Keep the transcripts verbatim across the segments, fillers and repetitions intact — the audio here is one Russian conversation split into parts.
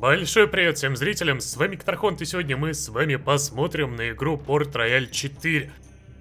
Большой привет всем зрителям, с вами Катархонт, и сегодня мы с вами посмотрим на игру Порт Рояль четыре.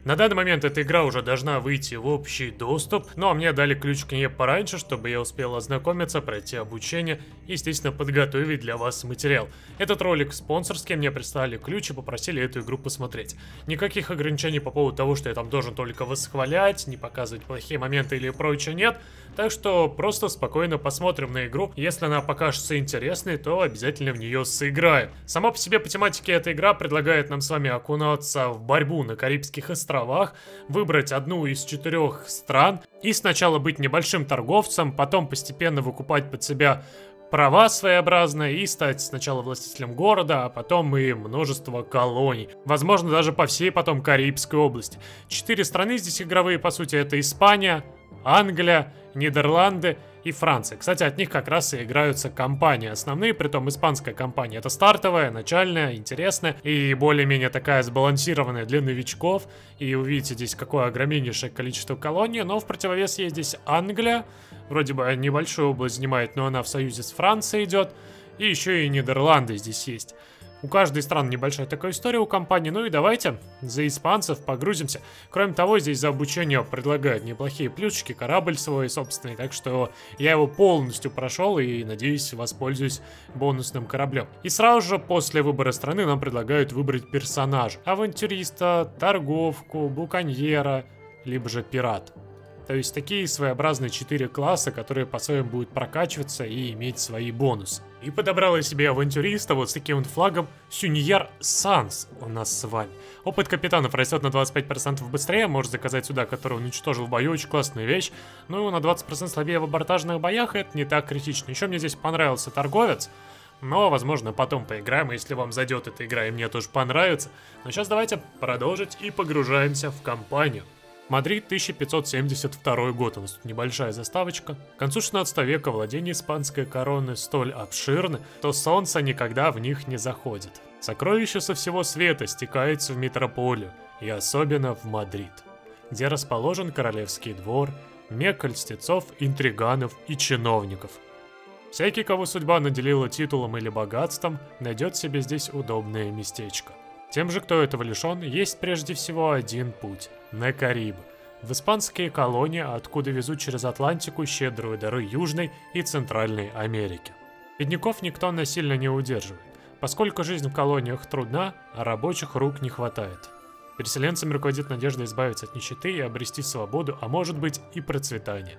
На данный момент эта игра уже должна выйти в общий доступ, но мне дали ключ к ней пораньше, чтобы я успел ознакомиться, пройти обучение и, естественно, подготовить для вас материал. Этот ролик спонсорский, мне прислали ключ и попросили эту игру посмотреть. Никаких ограничений по поводу того, что я там должен только восхвалять, не показывать плохие моменты или прочее нет, так что просто спокойно посмотрим на игру. Если она покажется интересной, то обязательно в нее сыграем. Сама по себе по тематике эта игра предлагает нам с вами окунаться в борьбу на Карибских островах, выбрать одну из четырех стран и сначала быть небольшим торговцем, потом постепенно выкупать под себя права своеобразные и стать сначала властителем города, а потом и множество колоний. Возможно, даже по всей потом Карибской области. Четыре страны здесь игровые, по сути, это Испания, Англия, Нидерланды и Франция. Кстати, от них как раз и играются компании основные, притом испанская компания это стартовая, начальная, интересная и более-менее такая сбалансированная для новичков. И увидите здесь какое огромнейшее количество колоний, но в противовес ей здесь Англия, вроде бы небольшую область занимает, но она в союзе с Францией идет, и еще и Нидерланды здесь есть. У каждой страны небольшая такая история у компании. Ну и давайте за испанцев погрузимся. Кроме того, здесь за обучение предлагают неплохие плюшечки, корабль свой собственный. Так что я его полностью прошел и, надеюсь, воспользуюсь бонусным кораблем. И сразу же после выбора страны нам предлагают выбрать персонажа. Авантюриста, торговку, буконьера, либо же пират. То есть такие своеобразные четыре класса, которые по-своему будут прокачиваться и иметь свои бонусы. И подобрал я себе авантюриста вот с таким вот флагом Сюньер Санс у нас с вами. Опыт капитанов растет на двадцать пять процентов быстрее, можешь заказать сюда, который уничтожил в бою, очень классная вещь. Ну и на двадцать процентов слабее в абордажных боях, это не так критично. Еще мне здесь понравился торговец. Но, возможно, потом поиграем, если вам зайдет эта игра и мне тоже понравится. Но сейчас давайте продолжить и погружаемся в кампанию. Мадрид, тысяча пятьсот семьдесят второй год, у нас тут небольшая заставочка. К концу шестнадцатого века владения испанской короны столь обширны, что солнце никогда в них не заходит. Сокровища со всего света стекаются в метрополию, и особенно в Мадрид, где расположен королевский двор, мекка льстецов, интриганов и чиновников. Всякий, кого судьба наделила титулом или богатством, найдет себе здесь удобное местечко. Тем же, кто этого лишен, есть прежде всего один путь – на Карибы, в испанские колонии, откуда везут через Атлантику щедрые дары Южной и Центральной Америки. Бедняков никто насильно не удерживает, поскольку жизнь в колониях трудна, а рабочих рук не хватает. Переселенцам руководит надежда избавиться от нищеты и обрести свободу, а может быть и процветание.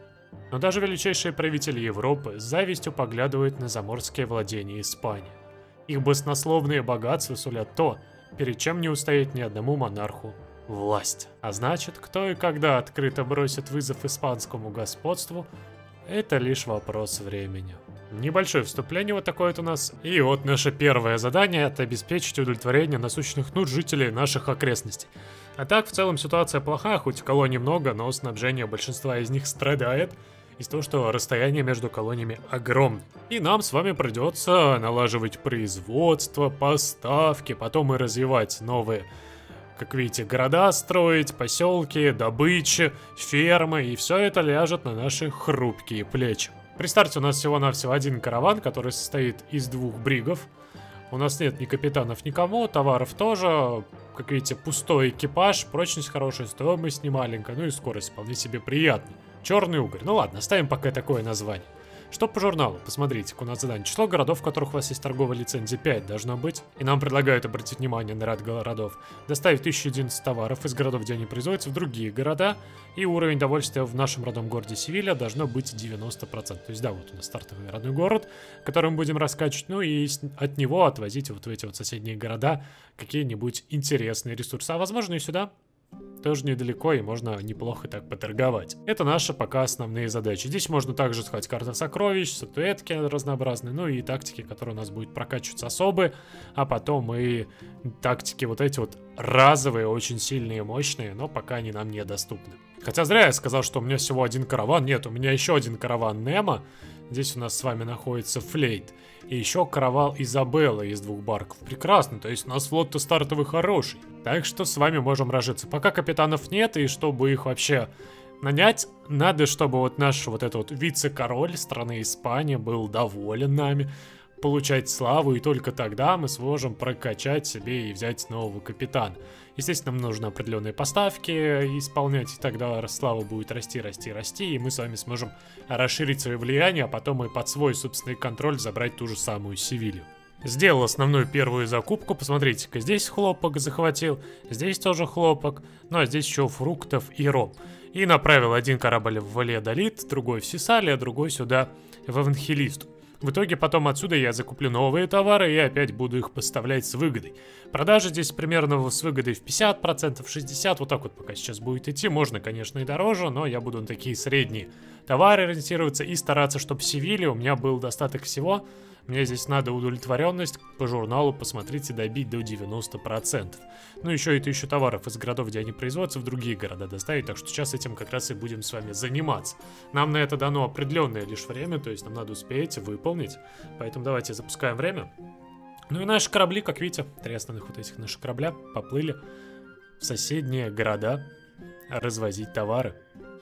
Но даже величайшие правители Европы с завистью поглядывают на заморские владения Испании. Их баснословные богатства сулят то, перед чем не устоять ни одному монарху – власть. А значит, кто и когда открыто бросит вызов испанскому господству – это лишь вопрос времени. Небольшое вступление вот такое вот у нас. И вот наше первое задание – это обеспечить удовлетворение насущных нужд жителей наших окрестностей. А так, в целом ситуация плоха, хоть колоний много, но снабжение большинства из них страдает из-за того, что расстояние между колониями огромное. И нам с вами придется налаживать производство, поставки, потом и развивать новые, как видите, города строить, поселки, добычи, фермы, и все это ляжет на наши хрупкие плечи. При старте у нас всего-навсего один караван, который состоит из двух бригов. У нас нет ни капитанов, никому, товаров тоже. Как видите, пустой экипаж, прочность хорошая, стоимость немаленькая, ну и скорость вполне себе приятная. Черный угорь. Ну ладно, оставим пока такое название. Что по журналу? Посмотрите, у нас задание. Число городов, в которых у вас есть торговая лицензия, пять должно быть. И нам предлагают обратить внимание на ряд городов. Доставить тысячу одиннадцать товаров из городов, где они производятся, в другие города. И уровень довольствия в нашем родном городе Севилья должно быть девяносто процентов. То есть да, вот у нас стартовый родной город, который мы будем раскачивать. Ну и от него отвозить вот в эти вот соседние города какие-нибудь интересные ресурсы. А возможно и сюда. Тоже недалеко, и можно неплохо так поторговать. Это наши пока основные задачи. Здесь можно также искать карты сокровищ, статуэтки разнообразные, ну и тактики, которые у нас будут прокачиваться особые, а потом и тактики вот эти вот разовые, очень сильные, мощные, но пока они нам недоступны. Хотя зря я сказал, что у меня всего один караван. Нет, у меня еще один караван Немо. Здесь у нас с вами находится Флейт. И еще каравал Изабелла из двух барков. Прекрасно, то есть у нас флот-то стартовый хороший. Так что с вами можем разжиться. Пока капитанов нет, и чтобы их вообще нанять, надо, чтобы вот наш вот этот вот вице-король страны Испания был доволен нами. получать славу, и только тогда мы сможем прокачать себе и взять нового капитана. Естественно, нам нужны определенные поставки исполнять, и тогда слава будет расти, расти, расти, и мы с вами сможем расширить свое влияние, а потом и под свой собственный контроль забрать ту же самую Севилью. Сделал основную первую закупку, посмотрите-ка, здесь хлопок захватил, здесь тоже хлопок, ну а здесь еще фруктов и ром. И направил один корабль в Валеадолит, другой в Сисале, а другой сюда в Эванхилист. В итоге потом отсюда я закуплю новые товары и опять буду их поставлять с выгодой. Продажи здесь примерно с выгодой в пятьдесят процентов, шестьдесят процентов, вот так вот пока сейчас будет идти. Можно, конечно, и дороже, но я буду на такие средние товары ориентироваться и стараться, чтобы в Севилье у меня был достаток всего. Мне здесь надо удовлетворенность по журналу, посмотрите, добить до девяноста процентов. Ну еще и тысячу товаров из городов, где они производятся, в другие города доставить. Так что сейчас этим как раз и будем с вами заниматься. Нам на это дано определенное лишь время, то есть нам надо успеть выполнить. Поэтому давайте запускаем время. Ну и наши корабли, как видите, три основных вот этих наших корабля поплыли в соседние города развозить товары.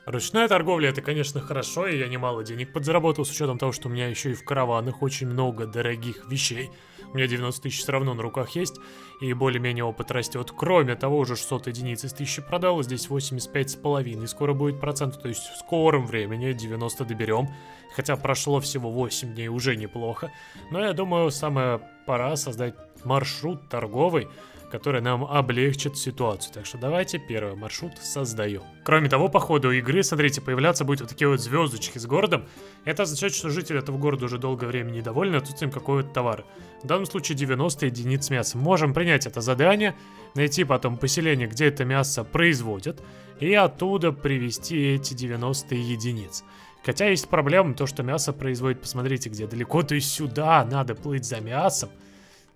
Ручная торговля — это, конечно, хорошо, и я немало денег подзаработал, с учетом того, что у меня еще и в караванах очень много дорогих вещей. У меня девяносто тысяч все равно на руках есть, и более-менее опыт растет. Кроме того, уже шестьсот единиц из тысячи продал, здесь восемьдесят пять с половиной, скоро будет процент, то есть в скором времени девяносто доберем. Хотя прошло всего восемь дней, уже неплохо. Но я думаю, самое пора создать маршрут торговый, который нам облегчит ситуацию. Так что давайте первый маршрут создаем. Кроме того, по ходу игры, смотрите, появляться будут вот такие вот звездочки с городом. Это означает, что жители этого города уже долгое время недовольны отсутствием какого-то товара. В данном случае девяносто единиц мяса. Можем принять это задание, найти потом поселение, где это мясо производят, и оттуда привезти эти девяносто единиц. Хотя есть проблема, то что мясо производит, посмотрите, где далеко, то есть сюда надо плыть за мясом.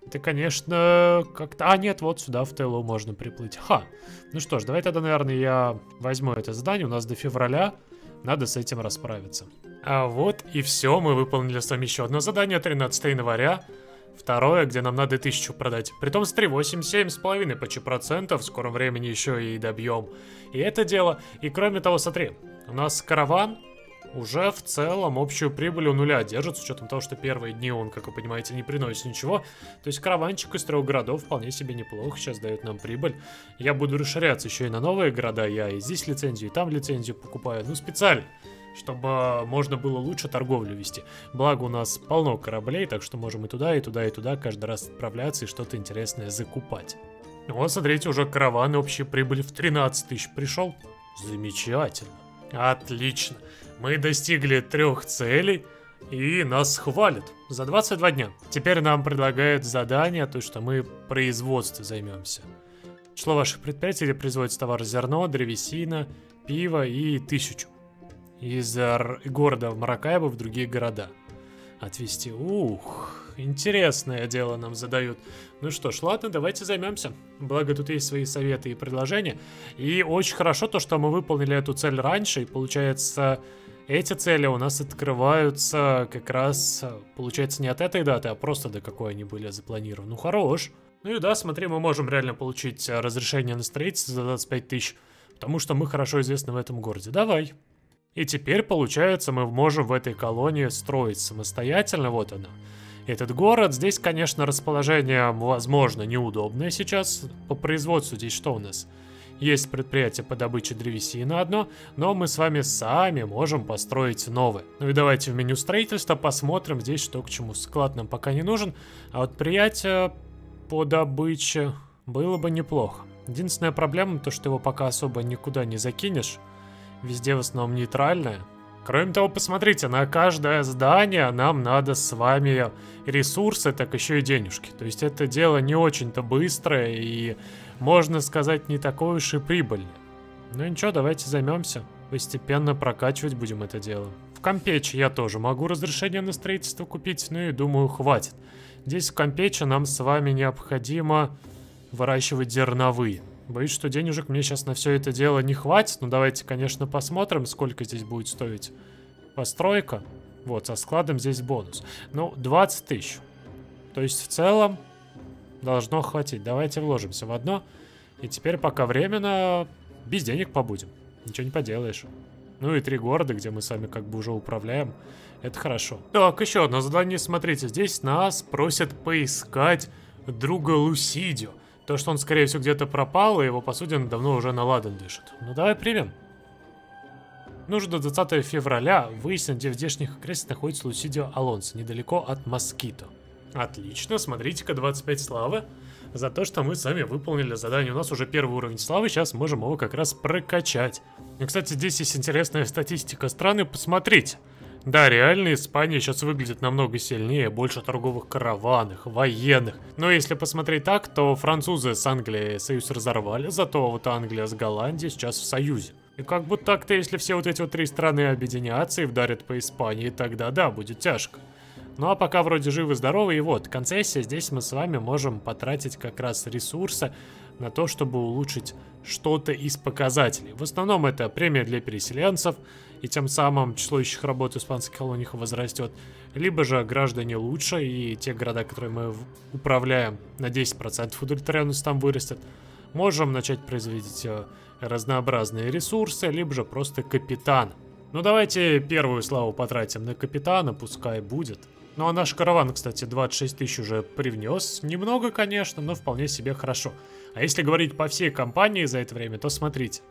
Это, конечно, как-то... А, нет, вот сюда в Телу можно приплыть. Ха. Ну что ж, давай тогда, наверное, я возьму это задание. У нас до февраля надо с этим расправиться. А вот и все. Мы выполнили с вами еще одно задание. тринадцатого января. Второе, где нам надо тысячу продать. Притом с три, восемь, семь с половиной почти процентов. В скором времени еще и добьем. И это дело. И кроме того, смотри. У нас караван уже в целом общую прибыль у нуля держит, с учетом того, что первые дни он, как вы понимаете, не приносит ничего. То есть караванчик из трех городов вполне себе неплохо сейчас дает нам прибыль. Я буду расширяться еще и на новые города. Я и здесь лицензию, и там лицензию покупаю. Ну, специально, чтобы можно было лучше торговлю вести. Благо у нас полно кораблей, так что можем и туда, и туда, и туда каждый раз отправляться и что-то интересное закупать. Вот, смотрите, уже караван общей прибыли в тринадцать тысяч пришел. Замечательно. Отлично. Мы достигли трех целей, и нас хвалят за двадцать два дня. Теперь нам предлагают задание, то что мы производством займемся. Число ваших предприятий, где производится товар: зерно, древесина, пиво и тысячу. Из города в Маракайбо в другие города отвезти. Ух, интересное дело нам задают. Ну что ж, ладно, давайте займемся. Благо тут есть свои советы и предложения. И очень хорошо то, что мы выполнили эту цель раньше, и получается... Эти цели у нас открываются как раз, получается, не от этой даты, а просто до какой они были запланированы. Ну, хорош. Ну и да, смотри, мы можем реально получить разрешение на строительство за двадцать пять тысяч, потому что мы хорошо известны в этом городе. Давай. И теперь, получается, мы можем в этой колонии строить самостоятельно. Вот она. Этот город. Здесь, конечно, расположение, возможно, неудобное сейчас. По производству здесь что у нас? Есть предприятие по добыче древесины одно, но мы с вами сами можем построить новое. Ну и давайте в меню строительства посмотрим здесь, что к чему. Склад нам пока не нужен, а вот приятие по добыче было бы неплохо. Единственная проблема, то что его пока особо никуда не закинешь, везде в основном нейтральное. Кроме того, посмотрите, на каждое здание нам надо с вами ресурсы, так еще и денежки. То есть это дело не очень-то быстрое и, можно сказать, не такое уж и прибыльное. Ну ничего, давайте займемся. Постепенно прокачивать будем это дело. В Кампече я тоже могу разрешение на строительство купить, ну и думаю, хватит. Здесь в Кампече нам с вами необходимо выращивать зерновые. Боюсь, что денежек мне сейчас на все это дело не хватит. Но давайте, конечно, посмотрим, сколько здесь будет стоить постройка. Вот, со складом здесь бонус. Ну, двадцать тысяч. То есть, в целом, должно хватить. Давайте вложимся в одно. И теперь пока временно без денег побудем. Ничего не поделаешь. Ну и три города, где мы сами как бы уже управляем. Это хорошо. Так, еще одно задание. Смотрите, здесь нас просят поискать друга Лусидио. То, что он, скорее всего, где-то пропал, и его, по сути, давно уже на ладан дышит. Ну, давай примем. Нужно до двадцатого февраля выяснить, где в здешних окрестностях находится Лусидио Алонсо, недалеко от Москито. Отлично, смотрите-ка, двадцать пять славы за то, что мы сами выполнили задание. У нас уже первый уровень славы, сейчас можем его как раз прокачать. И, кстати, здесь есть интересная статистика страны, посмотрите. Да, реально Испания сейчас выглядит намного сильнее, больше торговых караванов, военных. Но если посмотреть так, то французы с Англией союз разорвали, зато вот Англия с Голландией сейчас в союзе. И как бы так-то, если все вот эти вот три страны объединятся и вдарят по Испании, тогда да, будет тяжко. Ну а пока вроде живы-здоровы, и вот, концессия, здесь мы с вами можем потратить как раз ресурсы на то, чтобы улучшить что-то из показателей. В основном это премия для переселенцев, и тем самым число ищущих работ в испанских колониях возрастет. Либо же граждане лучше, и те города, которые мы управляем, на десять процентов удовлетворенность там вырастет. Можем начать производить разнообразные ресурсы, либо же просто капитан. Ну давайте первую славу потратим на капитана, пускай будет. Ну а наш караван, кстати, двадцать шесть тысяч уже привнес. Немного, конечно, но вполне себе хорошо. А если говорить по всей компании за это время, то смотрите.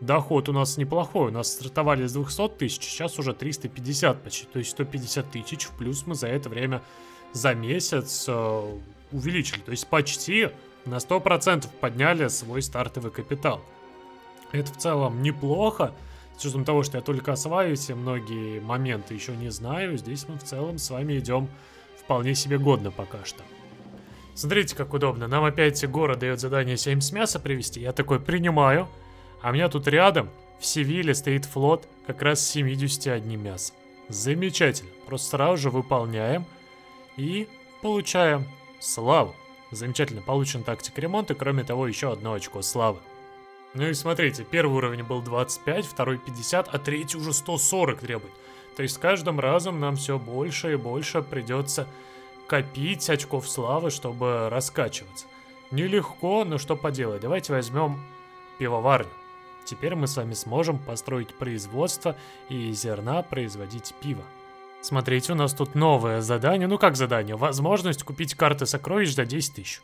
Доход у нас неплохой. У нас стартовали с двухсот тысяч, сейчас уже триста пятьдесят почти. То есть сто пятьдесят тысяч в плюс мы за это время, за месяц э, увеличили. То есть почти на сто процентов подняли свой стартовый капитал. Это в целом неплохо. С учетом того, что я только осваиваюсь и многие моменты еще не знаю, здесь мы в целом с вами идем вполне себе годно пока что. Смотрите, как удобно. Нам опять город дает задание семьдесят мяса привезти. Я такой принимаю. А у меня тут рядом в Севилье стоит флот как раз с семьюдесятью одним мясом. Замечательно. Просто сразу же выполняем и получаем славу. Замечательно. Получен тактик ремонта. Кроме того, еще одно очко славы. Ну и смотрите, первый уровень был двадцать пять, второй пятьдесят, а третий уже сто сорок требует. То есть с каждым разом нам все больше и больше придется копить очков славы, чтобы раскачиваться. Нелегко, но что поделать. Давайте возьмем пивоварню. Теперь мы с вами сможем построить производство и из зерна производить пиво. Смотрите, у нас тут новое задание. Ну как задание? Возможность купить карты сокровищ за десять тысяч.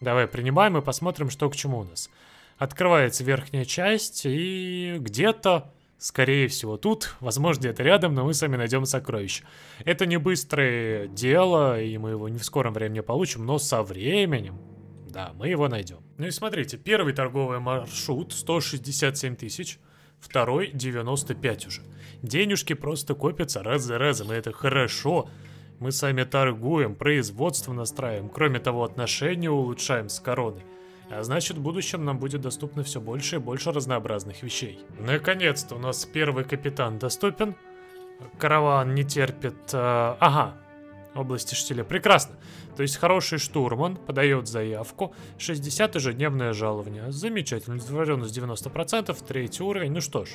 Давай принимаем и посмотрим, что к чему у нас. Открывается верхняя часть, и где-то, скорее всего, тут, возможно, где-то рядом, но мы сами найдем сокровище. Это не быстрое дело, и мы его не в скором времени получим, но со временем, да, мы его найдем. Ну и смотрите, первый торговый маршрут сто шестьдесят семь тысяч, второй девяносто пять уже. Денежки просто копятся раз за разом, и это хорошо. Мы сами торгуем, производство настраиваем, кроме того, отношения улучшаем с короной. А значит, в будущем нам будет доступно все больше и больше разнообразных вещей. Наконец-то у нас первый капитан доступен. Караван не терпит... Э, ага, области штиля. Прекрасно. То есть хороший штурман подает заявку. шестьдесят ежедневное жалование. Замечательно. Удовлетворенность девяносто процентов. Третий уровень. Ну что ж.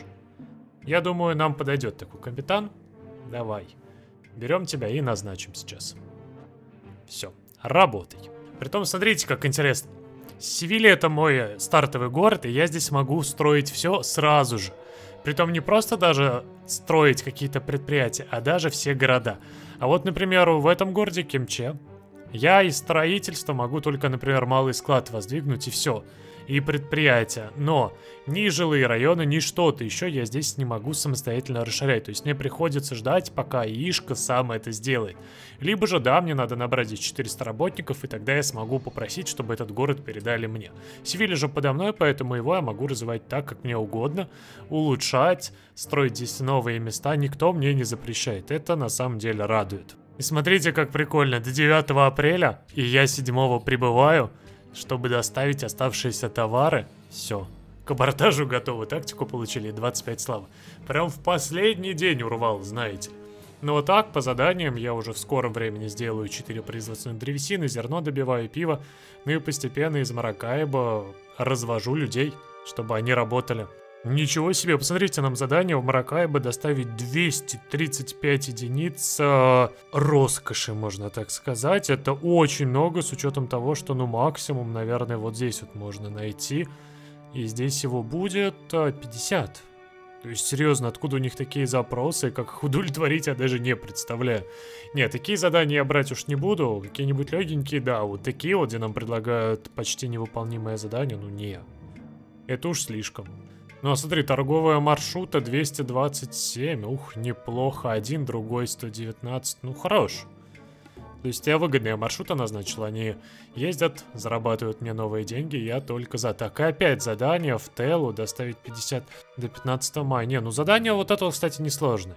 Я думаю, нам подойдет такой капитан. Давай. Берем тебя и назначим сейчас. Все. Работай. Притом, смотрите, как интересно. Севилья — это мой стартовый город, и я здесь могу строить все сразу же. Притом не просто даже строить какие-то предприятия, а даже все города. А вот, например, в этом городе Кемче я из строительства могу только, например, малый склад воздвигнуть и все. И предприятия. Но ни жилые районы, ни что-то еще я здесь не могу самостоятельно расширять. То есть мне приходится ждать, пока Ишка сам это сделает. Либо же, да, мне надо набрать здесь четыреста работников, и тогда я смогу попросить, чтобы этот город передали мне. Севилья же подо мной, поэтому его я могу развивать так, как мне угодно. Улучшать, строить здесь новые места, никто мне не запрещает. Это на самом деле радует. И смотрите, как прикольно. До девятого апреля, и я седьмого прибываю. Чтобы доставить оставшиеся товары, все. К абордажу готовы, тактику получили, двадцать пять славы. Прям в последний день урвал, знаете. Ну вот так, по заданиям, я уже в скором времени сделаю четыре производственных древесины, зерно добиваю, пиво. Ну и постепенно из Маракайбо развожу людей, чтобы они работали. Ничего себе, посмотрите, нам задание в Маракайбо доставить двести тридцать пять единиц э, роскоши, можно так сказать. Это очень много, с учетом того, что, ну, максимум, наверное, вот здесь вот можно найти. И здесь его будет э, пятьдесят. То есть, серьезно, откуда у них такие запросы, как их удовлетворить, я даже не представляю. Нет, такие задания я брать уж не буду. Какие-нибудь легенькие, да, вот такие вот, где нам предлагают почти невыполнимое задание, ну не. Это уж слишком. Ну а смотри, торговая маршрута двести двадцать семь, ух, неплохо, один, другой сто девятнадцать, ну хорош. То есть я выгодные маршруты назначил, они ездят, зарабатывают мне новые деньги, я только за. Так, и опять задание в Телу доставить пятьдесят до пятнадцатого мая. Не, ну задание вот этого, кстати, несложное.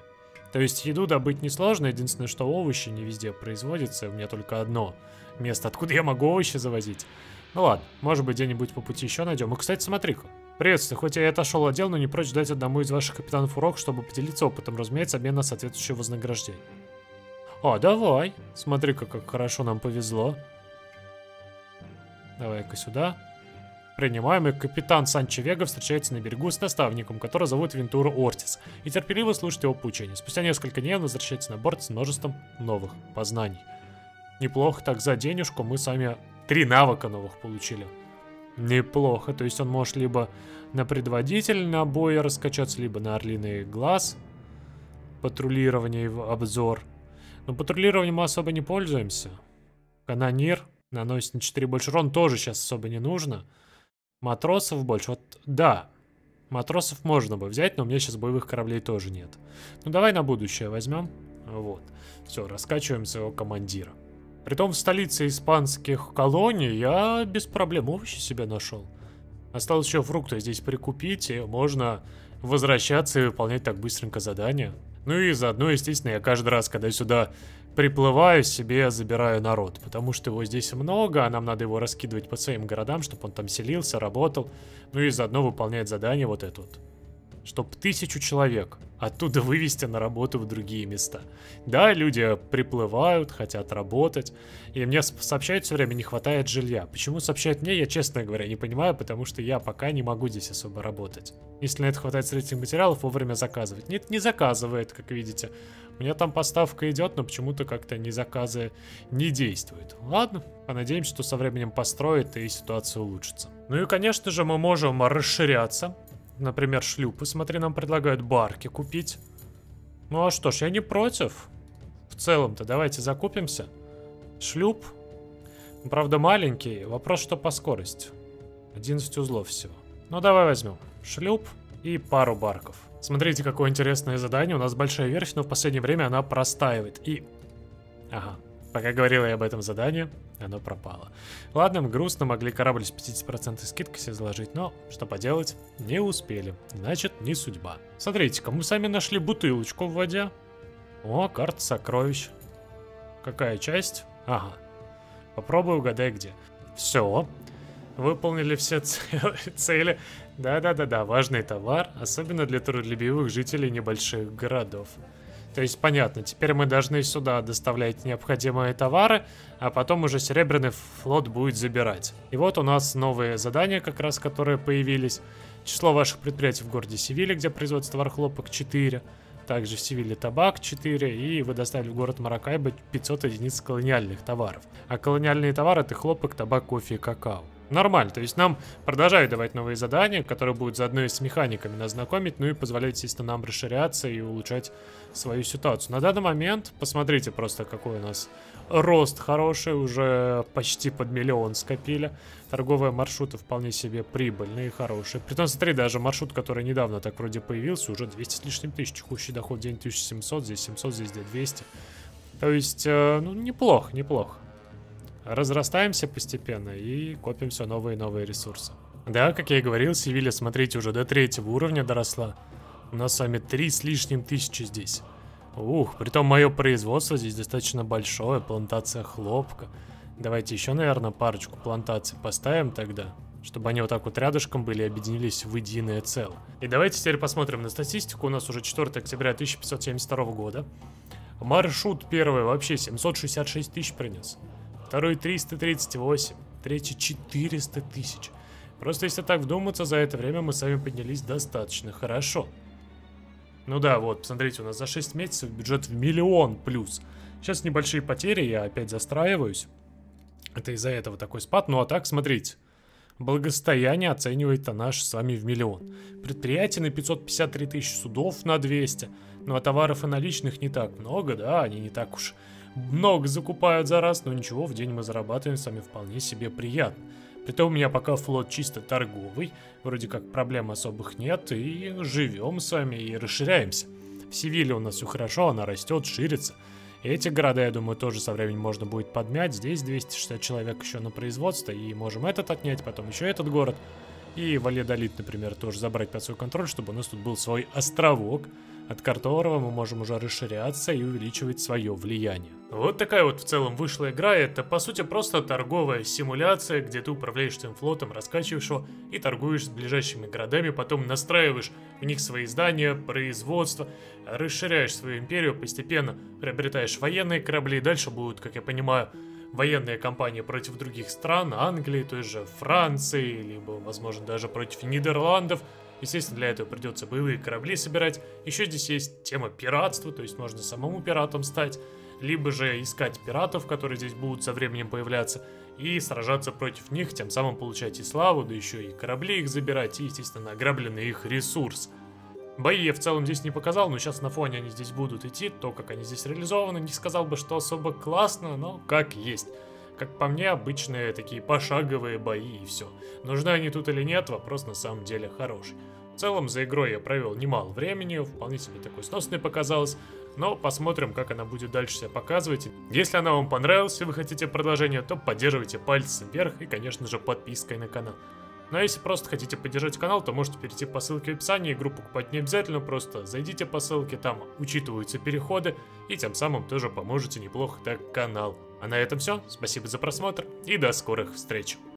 То есть еду добыть несложно, единственное, что овощи не везде производятся, у меня только одно место, откуда я могу овощи завозить. Ну ладно, может быть где-нибудь по пути еще найдем. И, кстати, смотри-ка. Приветствую, хоть я и отошел от дел, но не прочь дать одному из ваших капитанов урок, чтобы поделиться опытом, разумеется, обмен на соответствующее вознаграждение. А, давай. Смотри-ка, как хорошо нам повезло. Давай-ка сюда. Принимаем, и капитан Санчо Вега встречается на берегу с наставником, которого зовут Вентуру Ортис, и терпеливо слушает его поучение. Спустя несколько дней он возвращается на борт с множеством новых познаний. Неплохо так, за денежку мы сами три навыка новых получили. Неплохо, то есть он может либо на предводитель на бой раскачаться, либо на орлиный глаз. Патрулирование в обзор. Но патрулированием мы особо не пользуемся. Канонир наносит на четыре больше урон, тоже сейчас особо не нужно. Матросов больше, вот да. Матросов можно бы взять, но у меня сейчас боевых кораблей тоже нет. Ну давай на будущее возьмем. Вот, все, раскачиваем своего командира. Притом в столице испанских колоний я без проблем овощи себе нашел. Осталось еще фрукты здесь прикупить, и можно возвращаться и выполнять так быстренько задания. Ну и заодно, естественно, я каждый раз, когда сюда приплываю, себе забираю народ. Потому что его здесь много, а нам надо его раскидывать по своим городам, чтобы он там селился, работал. Ну и заодно выполнять задание вот это вот. Чтоб тысячу человек оттуда вывести на работу в другие места. Да, люди приплывают, хотят работать. И мне сообщают все время, не хватает жилья. Почему сообщают мне, я, честно говоря, не понимаю, потому что я пока не могу здесь особо работать. Если на это хватает строительных материалов, вовремя заказывать. Нет, не заказывает, как видите. У меня там поставка идет, но почему-то как-то ни заказы не действуют. Ладно, понадеемся, что со временем построит и ситуация улучшится. Ну и, конечно же, мы можем расширяться. Например, шлюпы, смотри, нам предлагают барки купить. Ну а что ж, я не против. В целом-то давайте закупимся. Шлюп. Правда, маленький. Вопрос, что по скорости. одиннадцать узлов всего. Ну давай возьмем шлюп и пару барков. Смотрите, какое интересное задание. У нас большая верфь, но в последнее время она простаивает. И... Ага. Пока говорила я об этом задании, оно пропало. Ладно, грустно, могли корабль с пятьдесят процентов скидкой себе заложить, но что поделать, не успели. Значит, не судьба. Смотрите-ка, мы сами нашли бутылочку в воде. О, карта сокровищ. Какая часть? Ага. Попробуй угадай где. Все. Выполнили все цели. Да-да-да-да, важный товар, особенно для трудолюбивых жителей небольших городов. То есть, понятно, теперь мы должны сюда доставлять необходимые товары, а потом уже Серебряный флот будет забирать. И вот у нас новые задания, как раз, которые появились. Число ваших предприятий в городе Севилья, где производится товар хлопок, четыре. Также в Севилье табак, четыре. И вы доставили в город Маракайбо пятьсот единиц колониальных товаров. А колониальные товары — это хлопок, табак, кофе и какао. Нормально, то есть нам продолжают давать новые задания, которые будут заодно и с механиками нас знакомить, ну и позволяют, естественно, нам расширяться и улучшать свою ситуацию. На данный момент, посмотрите просто, какой у нас рост хороший, уже почти под миллион скопили. Торговые маршруты вполне себе прибыльные и хорошие. Притом, смотри, даже маршрут, который недавно так вроде появился, уже двести с лишним тысяч. Текущий доход день тысяча семьсот, здесь семьсот, здесь двести. То есть, ну, неплохо, неплохо. Разрастаемся постепенно и копим все новые и новые ресурсы. Да, как я и говорил, Севилья, смотрите, уже до третьего уровня доросла. У нас с вами три с лишним тысячи здесь. Ух, притом мое производство здесь достаточно большое, плантация хлопка. Давайте еще, наверное, парочку плантаций поставим тогда, чтобы они вот так вот рядышком были и объединились в единое целое. И давайте теперь посмотрим на статистику. У нас уже четвёртое октября тысяча пятьсот семьдесят второго года. Маршрут первый вообще семьсот шестьдесят шесть тысяч принес. Второй триста тридцать восемь, третий четыреста тысяч. Просто если так вдуматься, за это время мы сами поднялись достаточно хорошо. Ну да, вот, посмотрите, у нас за шесть месяцев бюджет в миллион плюс. Сейчас небольшие потери, я опять застраиваюсь. Это из-за этого такой спад, ну а так, смотрите. Благосостояние оценивает наш с вами в миллион. Предприятий на пятьсот пятьдесят три тысячи, судов на двести. Ну а товаров и наличных не так много, да, они не так уж много закупают за раз, но ничего, в день мы зарабатываем с вами вполне себе приятно. Притом у меня пока флот чисто торговый, вроде как проблем особых нет, и живем с вами и расширяемся. В Севилье у нас все хорошо, она растет, ширится. Эти города, я думаю, тоже со временем можно будет подмять. Здесь двести шестьдесят человек еще на производство, и можем этот отнять, потом еще этот город. И Валеадолит, например, тоже забрать под свой контроль, чтобы у нас тут был свой островок, от которого мы можем уже расширяться и увеличивать свое влияние. Вот такая вот в целом вышла игра. Это по сути просто торговая симуляция, где ты управляешь своим флотом, раскачиваешь его и торгуешь с ближайшими городами, потом настраиваешь в них свои здания, производство, расширяешь свою империю, постепенно приобретаешь военные корабли. Дальше будут, как я понимаю, военные кампании против других стран, Англии, той же Франции, либо, возможно, даже против Нидерландов. Естественно, для этого придется боевые корабли собирать. Еще здесь есть тема пиратства, то есть можно самому пиратом стать, либо же искать пиратов, которые здесь будут со временем появляться, и сражаться против них, тем самым получать и славу, да еще и корабли их забирать, и, естественно, ограбленный их ресурс. Бои я в целом здесь не показал, но сейчас на фоне они здесь будут идти, то, как они здесь реализованы, не сказал бы, что особо классно, но как есть. Как по мне, обычные такие пошаговые бои и все. Нужны они тут или нет, вопрос на самом деле хороший. В целом за игрой я провел немало времени, вполне себе такой сносный показалось, но посмотрим, как она будет дальше себя показывать. Если она вам понравилась и вы хотите продолжения, то поддерживайте пальцем вверх и, конечно же, подпиской на канал. Ну а если просто хотите поддержать канал, то можете перейти по ссылке в описании, игру покупать не обязательно, просто зайдите по ссылке, там учитываются переходы, и тем самым тоже поможете неплохо так канал. А на этом все, спасибо за просмотр и до скорых встреч!